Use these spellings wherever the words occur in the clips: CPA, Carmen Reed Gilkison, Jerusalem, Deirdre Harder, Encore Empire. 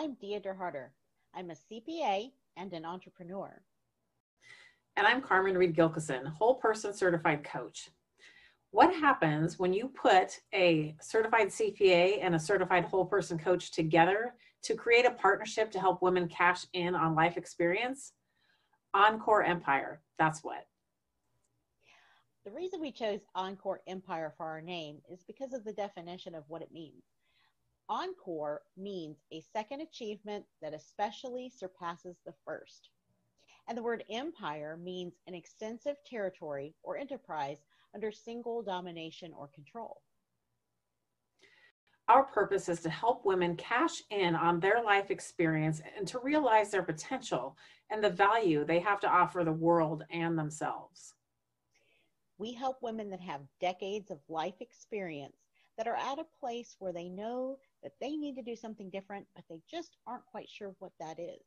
I'm Deirdre Harder. I'm a CPA and an entrepreneur. And I'm Carmen Reed Gilkison, whole person certified coach. What happens when you put a certified CPA and a certified whole person coach together to create a partnership to help women cash in on life experience? Encore Empire, that's what. The reason we chose Encore Empire for our name is because of the definition of what it means. Encore means a second achievement that especially surpasses the first. And the word empire means an extensive territory or enterprise under single domination or control. Our purpose is to help women cash in on their life experience and to realize their potential and the value they have to offer the world and themselves. We help women that have decades of life experience that are at a place where they know that they need to do something different, but they just aren't quite sure what that is.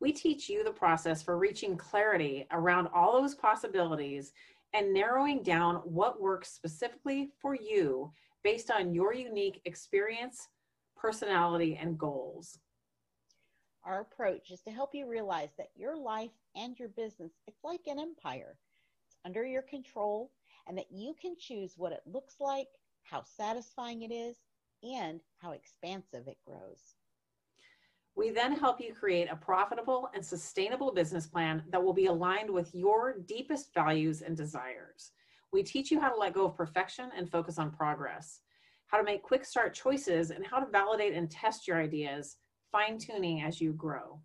We teach you the process for reaching clarity around all those possibilities and narrowing down what works specifically for you based on your unique experience, personality, and goals. Our approach is to help you realize that your life and your business, it's like an empire. It's under your control, and that you can choose what it looks like, how satisfying it is, and how expansive it grows. We then help you create a profitable and sustainable business plan that will be aligned with your deepest values and desires. We teach you how to let go of perfection and focus on progress, how to make quick start choices, and how to validate and test your ideas, fine-tuning as you grow.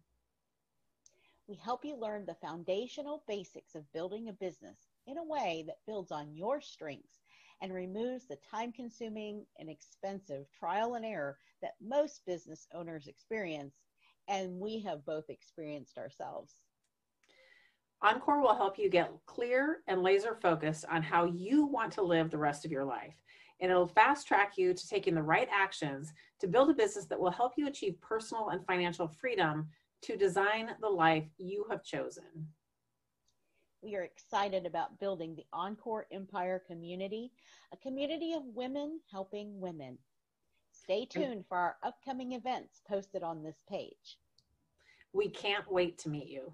We help you learn the foundational basics of building a business in a way that builds on your strengths and removes the time-consuming and expensive trial and error that most business owners experience, and we have both experienced ourselves. Encore will help you get clear and laser focused on how you want to live the rest of your life, and it'll fast track you to taking the right actions to build a business that will help you achieve personal and financial freedom to design the life you have chosen. We are excited about building the Encore Empire community, a community of women helping women. Stay tuned for our upcoming events posted on this page. We can't wait to meet you.